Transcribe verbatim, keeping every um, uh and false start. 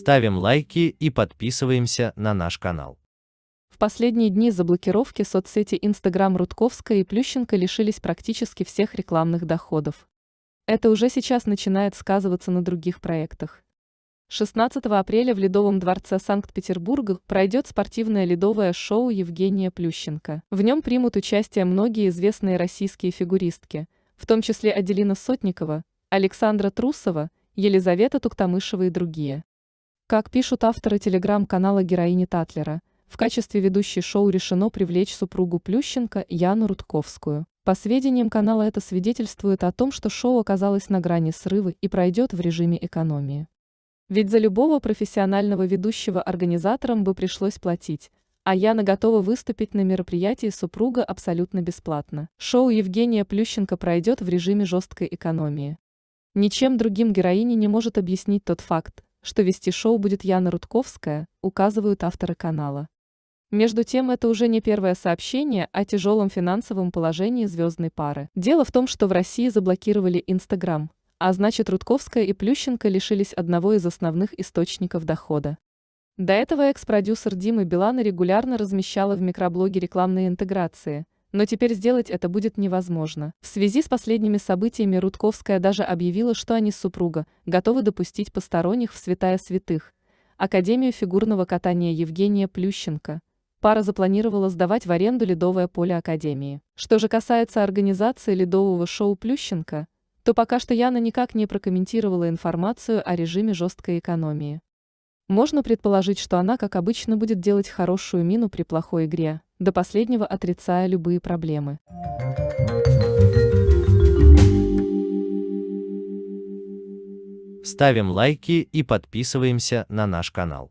ставим лайки и подписываемся на наш канал. В последние дни из-за блокировки соцсети Instagram Рудковская и Плющенко лишились практически всех рекламных доходов. Это уже сейчас начинает сказываться на других проектах. шестнадцатого апреля в Ледовом дворце Санкт-Петербурга пройдет спортивное ледовое шоу Евгения Плющенко. В нем примут участие многие известные российские фигуристки, в том числе Аделина Сотникова, Александра Трусова, Елизавета Туктамышева и другие. Как пишут авторы телеграм-канала «Героини» Татлера, в качестве ведущей шоу решено привлечь супругу Плющенко Яну Рудковскую. По сведениям канала, это свидетельствует о том, что шоу оказалось на грани срыва и пройдет в режиме экономии. Ведь за любого профессионального ведущего организаторам бы пришлось платить, а Яна готова выступить на мероприятии супруга абсолютно бесплатно. Шоу Евгения Плющенко пройдет в режиме жесткой экономии. Ничем другим героине не может объяснить тот факт, что вести шоу будет Яна Рудковская, указывают авторы канала. Между тем, это уже не первое сообщение о тяжелом финансовом положении звездной пары. Дело в том, что в России заблокировали Инстаграм, а значит, Рудковская и Плющенко лишились одного из основных источников дохода. До этого экс-продюсер Димы Билана регулярно размещала в микроблоге рекламные интеграции, но теперь сделать это будет невозможно. В связи с последними событиями Рудковская даже объявила, что они с супругом готовы допустить посторонних в святая святых – Академию фигурного катания Евгения Плющенко. Пара запланировала сдавать в аренду ледовое поле Академии. Что же касается организации ледового шоу Плющенко, то пока что Яна никак не прокомментировала информацию о режиме жесткой экономии. Можно предположить, что она, как обычно, будет делать хорошую мину при плохой игре, до последнего отрицая любые проблемы. Ставим лайки и подписываемся на наш канал.